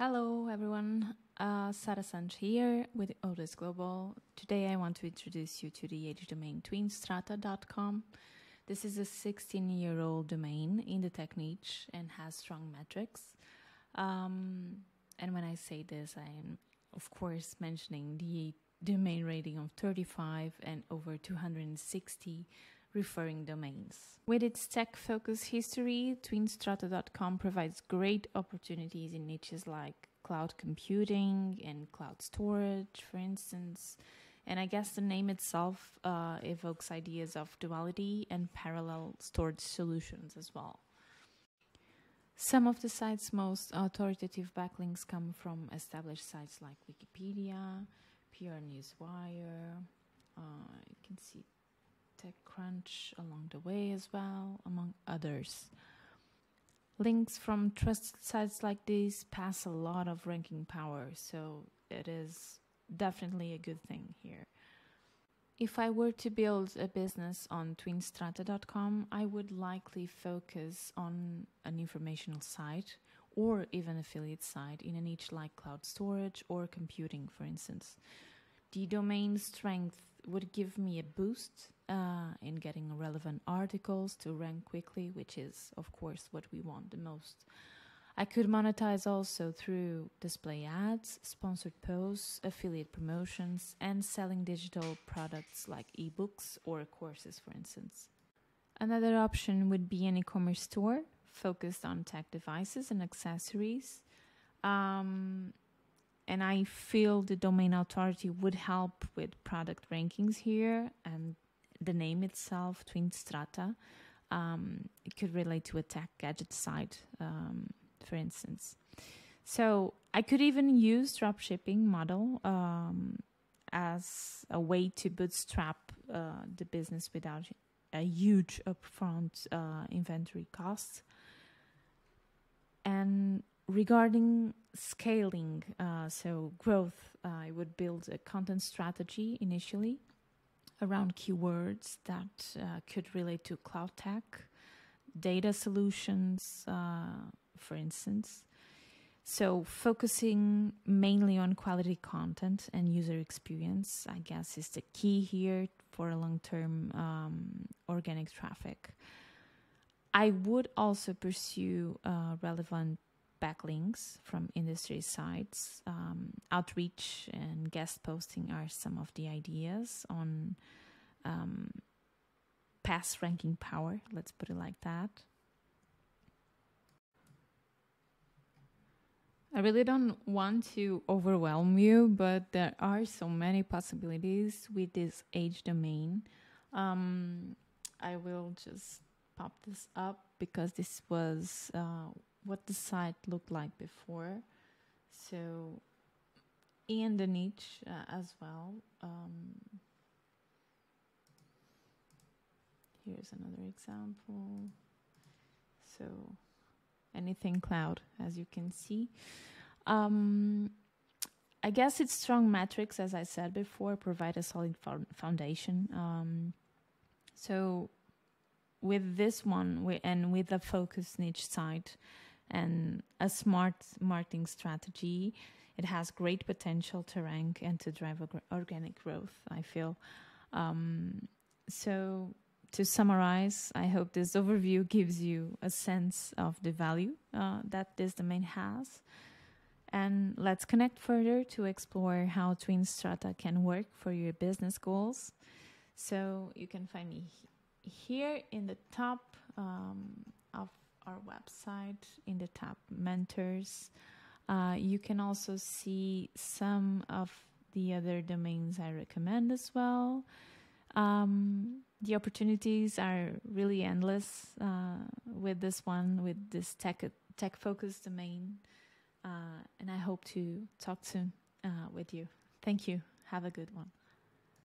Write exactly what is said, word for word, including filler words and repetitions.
Hello everyone, uh, Sara Santos here with Odys Global. Today I want to introduce you to the edge domain Twin Strata dot com. This is a sixteen year old domain in the tech niche and has strong metrics. Um, and when I say this, I am of course mentioning the domain rating of thirty-five and over two hundred sixty referring domains. With its tech-focused history, Twin Strata dot com provides great opportunities in niches like cloud computing and cloud storage, for instance. And I guess the name itself uh, evokes ideas of duality and parallel storage solutions as well. Some of the site's most authoritative backlinks come from established sites like Wikipedia, P R Newswire, uh, you can see TechCrunch along the way as well, among others. Links from trusted sites like these pass a lot of ranking power, so it is definitely a good thing here. If I were to build a business on Twin Strata dot com, I would likely focus on an informational site or even affiliate site in a niche like cloud storage or computing, for instance. The domain strength would give me a boost uh, in getting relevant articles to rank quickly, which is, of course, what we want the most. I could monetize also through display ads, sponsored posts, affiliate promotions, and selling digital products like ebooks or courses, for instance. Another option would be an e-commerce store focused on tech devices and accessories. Um, And I feel the domain authority would help with product rankings here, and the name itself, Twin Strata, um, it could relate to a tech gadget site, um, for instance. So I could even use dropshipping model um, as a way to bootstrap uh, the business without a huge upfront uh, inventory costs. And regarding scaling, uh, so growth, uh, I would build a content strategy initially around keywords that uh, could relate to cloud tech, data solutions, uh, for instance. So focusing mainly on quality content and user experience, I guess, is the key here for a long-term um, organic traffic. I would also pursue uh, relevant backlinks from industry sites. Um, outreach and guest posting are some of the ideas on um, past ranking power, let's put it like that. I really don't want to overwhelm you, but there are so many possibilities with this edge domain. Um, I will just pop this up because this was uh, what the site looked like before, so and the niche uh, as well. Um, here's another example, so anything cloud, as you can see. um, I guess its strong metrics, as I said before, provide a solid foundation, um, so with this one we, and with a focused niche site and a smart marketing strategy, it has great potential to rank and to drive organic growth, I feel. Um, so to summarize, I hope this overview gives you a sense of the value uh, that this domain has. And let's connect further to explore how Twin Strata can work for your business goals. So you can find me here in the top um, of our website, in the tab mentors. Uh, you can also see some of the other domains I recommend as well. Um, the opportunities are really endless uh, with this one, with this tech tech focused domain, uh, and I hope to talk soon uh, with you. Thank you. Have a good one.